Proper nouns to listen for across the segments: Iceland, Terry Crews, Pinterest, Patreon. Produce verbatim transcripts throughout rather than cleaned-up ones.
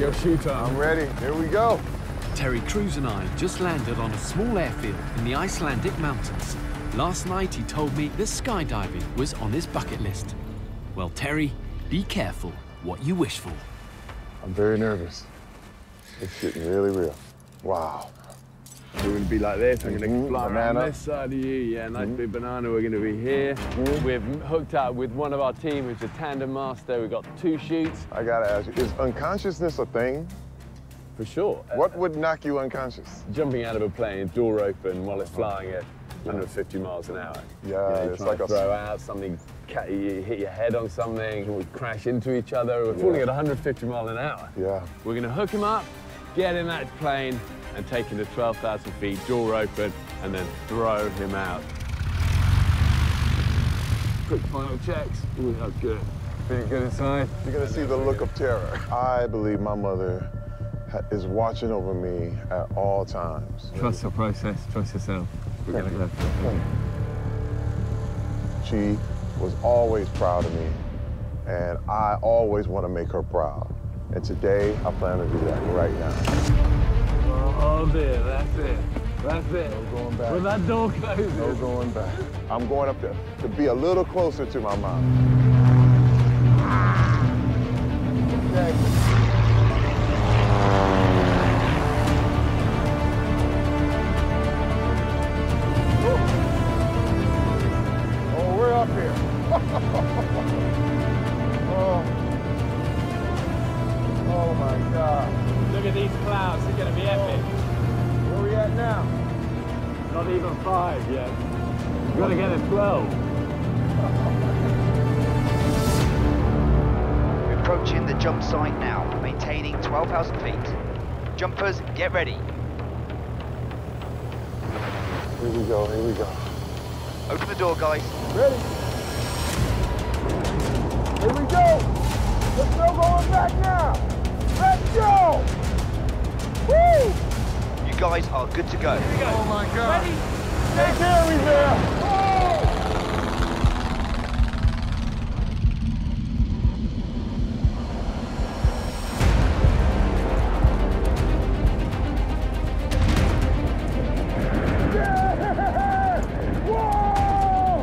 Yo, shooter. I'm ready. Here we go. Terry Crews and I just landed on a small airfield in the Icelandic mountains. Last night, he told me that skydiving was on his bucket list. Well, Terry, be careful what you wish for. I'm very nervous. It's getting really real. Wow. We're going to be like this. I'm going to fly around this side of you. Yeah, nice big banana. We're going to be here. We're hooked up with one of our team, who's a tandem master. We've got two shoots. I got to ask you, is unconsciousness a thing? For sure. What uh, would knock you unconscious? Jumping out of a plane, door open, while it's flying at one hundred fifty miles an hour. Yeah, you know, it's like a throw out something, you hit your head on something, we crash into each other. We're falling yeah. at one hundred fifty miles an hour. Yeah. We're going to hook him up, get in that plane, and take him to twelve thousand feet, door open, and then throw him out. Quick final checks. Ooh, how good. Feeling good inside? You're going to see the look of terror. I believe my mother is watching over me at all times. Trust the process, trust yourself. We're going to go for it. She was always proud of me, and I always want to make her proud. And today, I plan to do that right now. Oh, there, that's it. That's it. No going back. When that door closes. No going back. I'm going up there to be a little closer to my mom. Okay. Woo. Oh, we're up here. Oh. Oh, my God. Look at these clouds. They're going to be epic. Oh. Now. Not even five yet. We've got to get it twelve. Approaching the jump site now, maintaining twelve thousand feet. Jumpers, get ready. Here we go, here we go. Open the door, guys. Ready? Here we go! There's no going back now! Let's go! Woo! Guys are good to go. Here we go. Oh my God. Ready? Take care of me there. Whoa! Yeah! Whoa! Yeah!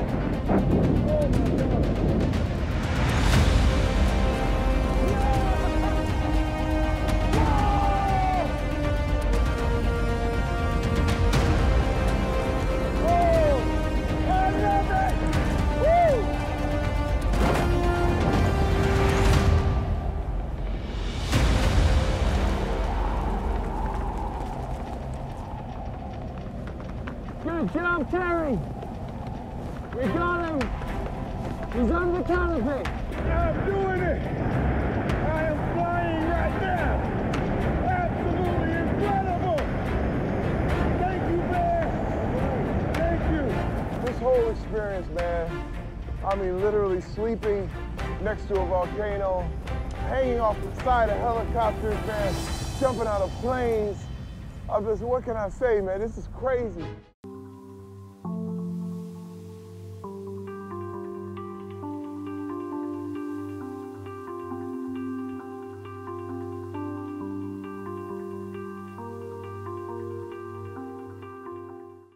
Good job, Terry! We got him! He's on the canopy! I'm doing it! I am flying right now! Absolutely incredible! Thank you, man! Thank you! This whole experience, man, I mean literally sleeping next to a volcano, hanging off the side of helicopters, man, jumping out of planes. I'm just, what can I say, man? This is crazy.